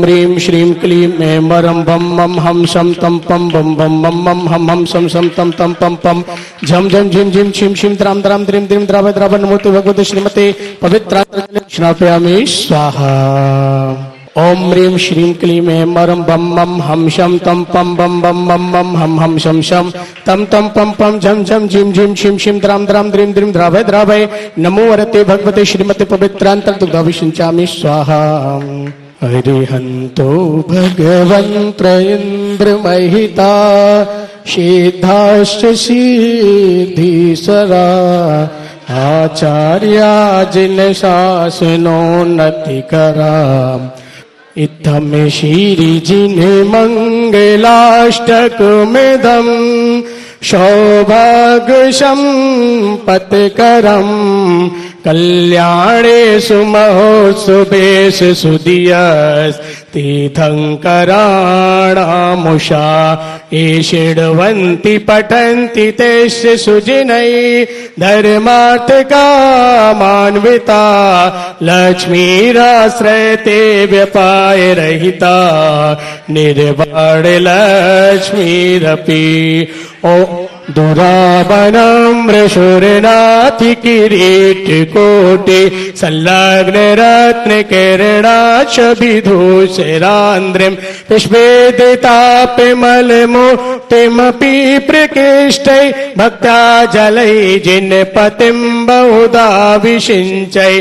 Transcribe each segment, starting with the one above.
ओम ह्रीं श्रीं क्लीं मेमरम बम मम हम सम तम पम बम बम मम मम हम सम सम तम तम पम पम झम झम झिम झिम छिम छिम द्राम द्राम द्रीम द्रीम द्राव द्राव नमो भगवते श्रीमते पवित्रात्र स्नापयामि स्वाहा। ओम ह्रीं श्रीं क्लीं ऐमरं बम मम हम शम तम पम बम बम मम मम हम शम शम तम तम पम पम झम झम झिम झिम छिम छिम द्राम द्राम द्रीम द्रीम द्रावय द्रावय नमो वरते भगवते श्रीमते पवित्रांतर दुग्धाभिषिञ्चामि स्वाहा। हरिहन्तो भगवन्त इन्द्रमहिता सिद्धाश्च सिद्धीसरा आचार्या जिन शासनोन्नति करा इत्थम श्री जिन मंगलाष्टक मेदम सौभाग्य संपत करम कल्याणे सुमहो सुबेश सुदियस तीर्थंकराणामुषा ईषिण्वन्ति पठन्ति तेस्य सुजिनै धर्मार्थ कामान्विता लक्ष्मीराश्रयते व्यपाय रहिता निर्वाण लक्ष्मीरपि। ओ दुरावनम्र शूरनाथि किरीट कोटि संलग्न रत्न किरणाक्ष विधूषरान्द्रिं पुष्पेदितापमल मोटिमपि प्रकृष्टै भक्त्या जलै जिन पतिं बहुधा विषिञ्चै।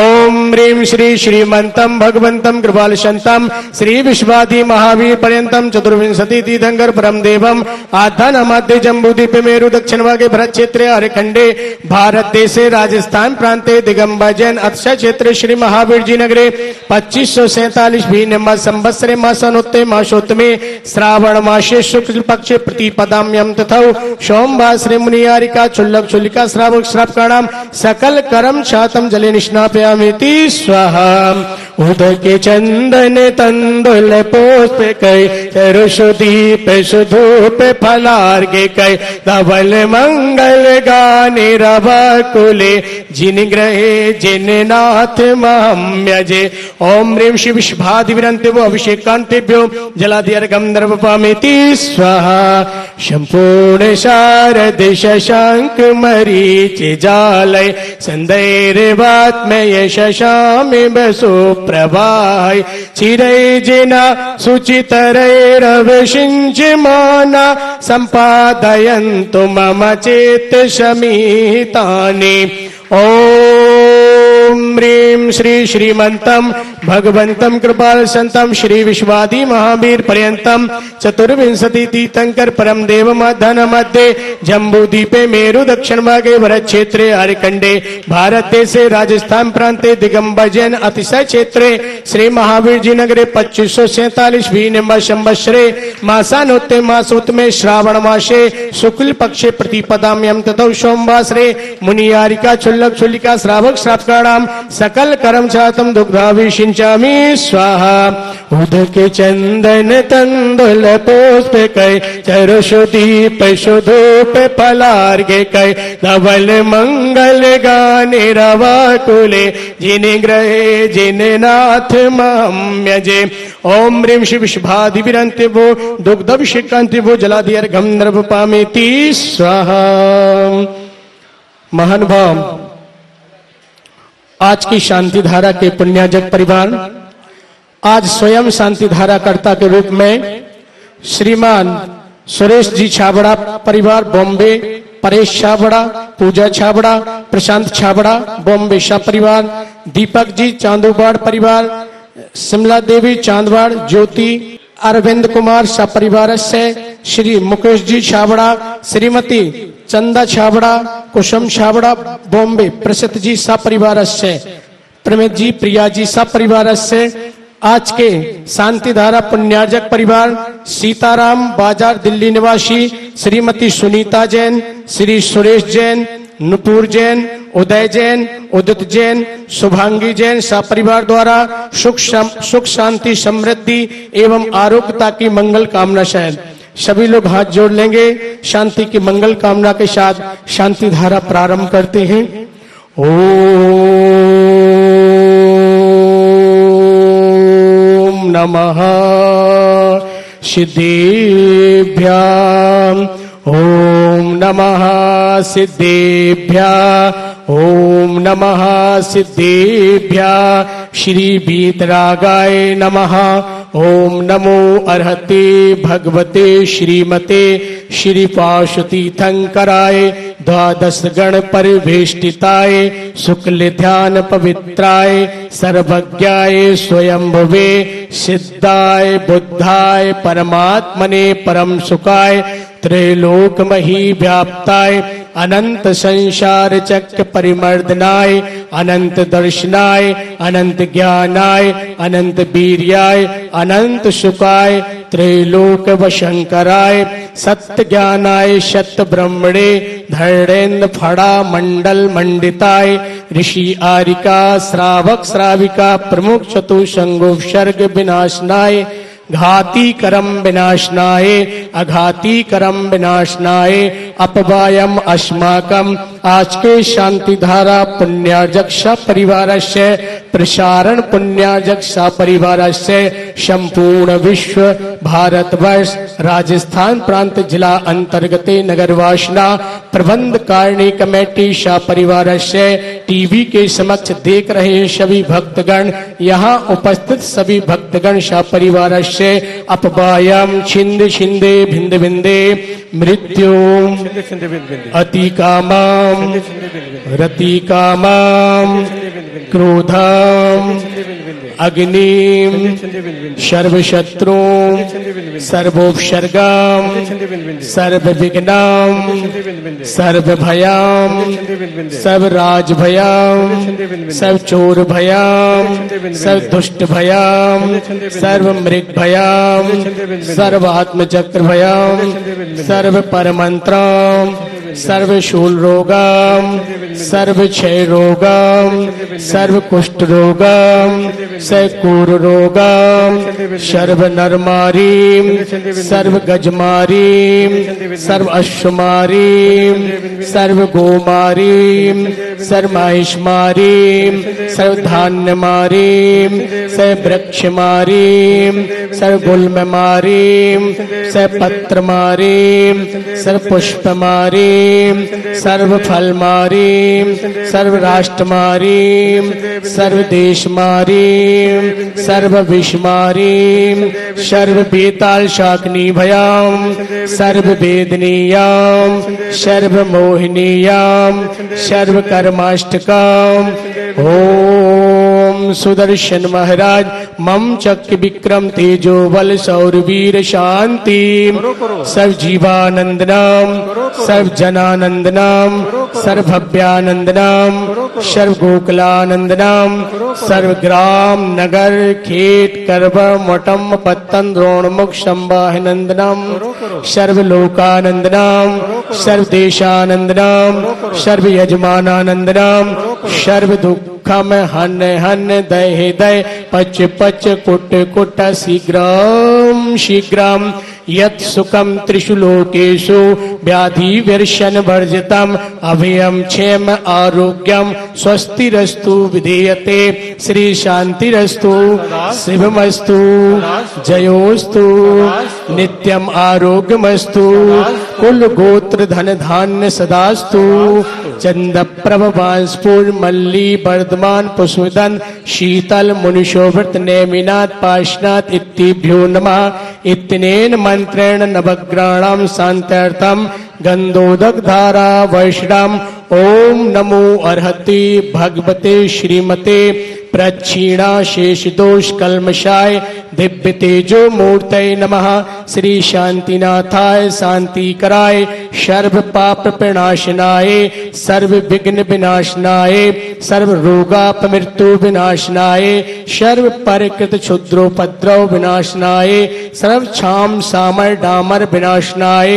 ओम ह्रीं श्री श्रीमन्तं भगवन्तं कृपालशन्तं श्री विश्वादि महावीर पर्यन्तं चतुर्विंशति तीर्थंकर परम देवं आधानमाद्य जम्बुदि मेरु दक्षिण भागे भरत क्षेत्रे हरिखंडे भारत देशे राजस्थान प्रांते दिगंबर जैन अक्षय क्षेत्र श्री महावीर जी नगरे 2547 भीम संवत्सरे मासनोत्ते मासोत्तमे श्रावण मासे शुक्ल पक्षे प्रतिपदाम्यं तथा सोमवार श्री मुनियारिका चुल्लक चुल्लिका श्रावक श्रावकाणां सकल करम छातम जले निष्णापयामिति स्वाहा। उदके चंदन तंदुल पुष्प कै तरुषदीप सुधूप फलार्घ्य कै धवल मंगल गाने रवा कुले जिन ग्रहे जिन नाथ महम्यजे। ओम ह्रीं शिव विश्वादि विरंतिभ्यो अभिषेकांतिभ्यो जलाधिअर्घं नर्वपामिति स्वाहा। संपूर्ण शारद शशांक मरीच जालय संदैर्वात्मय शशामि बसुप्रभाय चिरै जिना सुचितरैरवशिंच माना संपादय तो मम चेत शमीतानि। ओम ह्रीं श्री श्रीमंतम भगवंतम कृपाल संतम श्री विश्वादि महावीर पर्यंतम चतुर्विंशति तीर्थंकर परम देव मधन मध्य जम्बूदीपे मेरु दक्षिण भागे भरत क्षेत्रे हरिखंडे भारत देशे राजस्थान प्रांते दिगंबर जैन अतिशय क्षेत्रे श्री महावीर जी नगरे 2547 संवत्सरे मासानोत्ते मासोत्तमे श्रावण मासे शुक्ल पक्षे प्रतिपदाम्यं तथा सोमवासरे मुनियारिका चुल्लक चुल्लिका श्रावक श्रावकाणां सकल करम छातम दुग्धाभिषिञ्चामि स्वाहा। उदके चंदन तंदुल पुष्प कै चरुषदीप सुधूप फलार्घ्य कै धवल मंगल गाने रवा कुले जिन ग्रहे जिन नाथ महम्यजे। ओम ह्रीं शिव विश्वादि विरंतिभ्यो दुग्धाभिषेकांतिभ्यो जलाधिअर्घं नर्वपामिति स्वाहा। महानुभाव, आज की शांति धारा के पुण्याजक परिवार, आज स्वयं शांति धारा कर्ता के रूप में श्रीमान सुरेश जी छाबड़ा परिवार बॉम्बे, परेश छाबड़ा, पूजा छाबड़ा, प्रशांत छाबड़ा बॉम्बे शाह परिवार, दीपक जी चांदूबाड़ परिवार, शिमला देवी चांदवाड़, ज्योति अरविंद कुमार शाह परिवार से, श्री मुकेश जी छाबड़ा, श्रीमती चंदा छाबड़ा, कुसुम छाबड़ा बॉम्बे, प्रसिद्ध जी शाह परिवार से, प्रमित जी प्रिया जी शाह परिवार से। आज के शांति धारा पुण्यार्जक परिवार सीताराम बाजार दिल्ली निवासी श्रीमती सुनीता जैन, श्री सुरेश जैन, नुपुर जैन, उदय जैन, उदित जैन, शुभांगी जैन शाह परिवार द्वारा सुख शांति समृद्धि एवं आरोग्यता की मंगल कामना शायद सभी लोग हाथ जोड़ लेंगे। शांति की मंगल कामना के साथ शांति धारा प्रारंभ करते हैं। ओम नमः सिद्धेभ्यां ॐ नमः सिद्धेभ्यः ॐ नमः सिद्धेभ्यः श्री वीतरागाय नमः ॐ नमो अर्हते भगवते श्रीमते श्री पाशुतीर्थंकराय द्वादश गण परिवेष्टिताय शुक्ल ध्यान पवित्राय सर्वज्ञाय स्वयंभुवे सिद्धाय बुद्धाय परमात्मने परम सुखाय त्रैलोकमही व्याप्ताय अनंत संसार चक्र परिमर्दनाय अनंत दर्शनाय अनंत ज्ञानाय अनंत वीर्याय अनंत सुखाय त्रैलोक वशंकराय सत्य ज्ञानाय सत्य ब्रह्मणे धरणेन्द्र फड़ा मंडल मंडिताय ऋषि आरिका श्रावक श्राविका प्रमुख चतुशंगो सर्ग विनाशनाय घाती करम विनाशनाय अघाती करम विनाशनाय अपवायम अस्माकम आजके शांति धारा पुण्यार्जक्षा परिवारस्य प्रसारण पुण्यार्जक्षा परिवारस्य संपूर्ण विश्व भारतवर्ष राजस्थान प्रांत जिला अंतर्गते नगरवासना प्रबंध कारिणी कमेटी शाह परिवारस्य टीवी के समक्ष देख रहे सभी भक्तगण यहाँ उपस्थित सभी भक्तगण शाह परिवारस्य अपवायम छिंद छिंदे भिंद भिंदे मृत्यु अति कामाम रति कामाम क्रोधाम अग्निम सर्वशत्रुम सर्वोपसर्गाम सर्वविघ्नाम सर्वभयाम सर्वराजभयाम सर्वचोरभयाम सर्वदुष्टभयाम सर्वमृगभयाम सर्वात्मचक्रभयाम सर्वपरमंत्राम सर्वशूल रोगाम सर्वक्षय रोगाम सर्वकुष्ठ रोगाम सर्वकूर रोगाम सर्वनरमारीम सर्वगजमारीम सर्वअश्वमारीम सर्वगोमारीम सर्वमहिषमारीम सर्वधान्यमारीम सर्ववृक्षमारीम सर्वगुल्ममारीम सर्वपत्रमारीम सर्वपुष्पमारीम सर्वफलमारीम सर्वराष्ट्रमारीम सर्वदेशमारीम सर्वविषमारीम सर्ववेताल शाकनी भयाम सर्ववेदनीयाम सर्वमोहिनीयाम सर्वकर्माष्टकाम ओम सुदर्शन महाराज मम चक्र विक्रम तेजो बल सौरवीर शांति सर्व जीवानंदनाम सर्व जनानंदनाम सर्वभव्यानंदनाम सर्व गोकुलानंदनाम सर्व ग्राम नगर खेत कर्व मठम पतन द्रोणमुख संवाहनंदनाम सर्व लोकानंदनाम सर्व देशानंदनाम सर्व यजमानानंदनाम सर्व दुखम हन हन दय दय पच पच कुट कुट शीघ्रम शीघ्रम यत् सुखम त्रिषु लोकेषु व्याधि विर्षण वर्जितम अभयम क्षेम आरोग्यम स्वस्तिरस्तु विधीयते श्री शांतिरस्तु शिवमस्तु जयोस्तु नित्यम आरोग्यमस्तु कुल गोत्र धन धान्य सदास्तु चंद प्रभ बांसपुर मल्ली वर्धमान पुष्पदन शीतल मुनिशोभृत नैमिनाथ पाशनाथ इत्तिभ्यो नमः इतनेन मंत्रेण नवग्राणां शांत्यर्थं गंधोदकधारा वैष्णव ओम नमो अर्हति भगवते श्रीमते प्रच्छीणा शेष दोष कल्मषाय दिव्य तेजो मूर्तये नमः श्री शांतिनाथाय शांतिकराय सर्व पाप प्रणाशनाय सर्व विघ्न विनाशनाय सर्व रोगाप मृत्यु विनाशनाय सर्व परकृत क्षुद्रोपद्रव विनाशनाय सर्व क्षाम सामर डामर विनाशनाय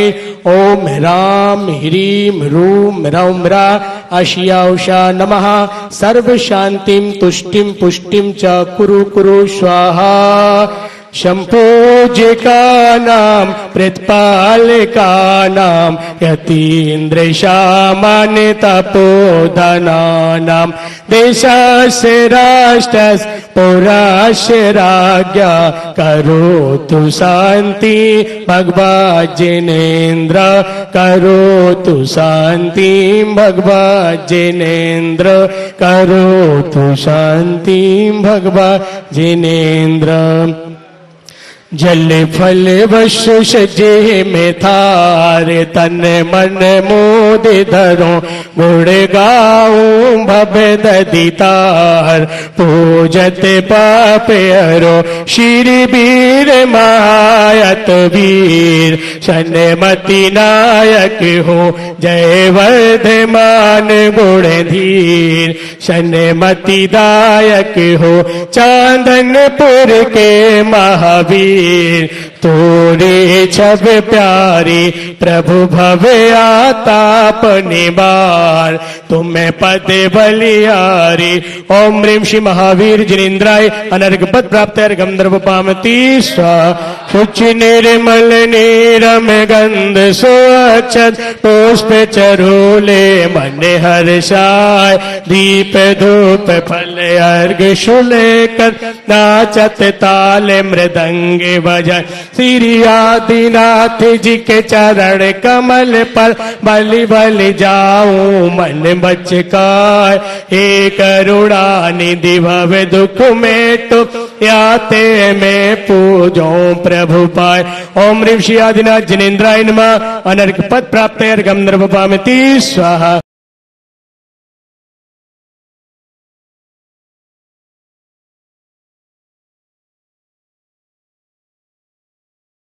ओम ह्राम ह्रीम ह्रूम ह्रौं ह्रा आशियाउषा नमः सर्व शांतिम तुष्टिम पुष्टिम च कुरु कुरु स्वाहा शंपूज का नाम, प्रतपाल का नाम, यतीन्द्र शामन तपोधना नाम। देशास्य राष्ट्रस्य पौरास्य राज्ञा, करोतु शांति भगवान् जिनेन्द्र, करोतु शांति भगवान् जिनेन्द्र, करोतु शांति भगवान् जिनेन्द्र। जल फल वश सजे में थारे, तन मन मोद धरो गुण गाऊं भवे दधि तार। पूजत पाप हरो श्री वीर महायत वीर, सन्मति नायक हो जय वर्धमान गुण धीर। सन्मति दायक हो चांदनपुर के महावीर, तोरे छब प्यारे प्रभु भवे आता अपने बार। तुम्हें पदे बलियारे ओम ह्रीम श्री महावीर जिनेन्द्राय अनर्घ पद प्राप्त गंधर्व पामती स्वा। शुच निर्मल नीरम गंध सुअच्छद, पुष्प चरोले मन हर्षाय। दीप धूप फल अर्घ शुले कर, नाचत ताल मृदंग बजाय। श्री आदिनाथ जी के चरण कमल पर, बलि बलि जाऊं मन बचकाय। हे करुणा निधि भव दुख में तो, याते में पूजो प्रभु पाय। ओम ऋषि आदिनाथ जिनेन्द्राय नमः अनर्घ पद प्राप्त गंधर्व पामती स्वाहा।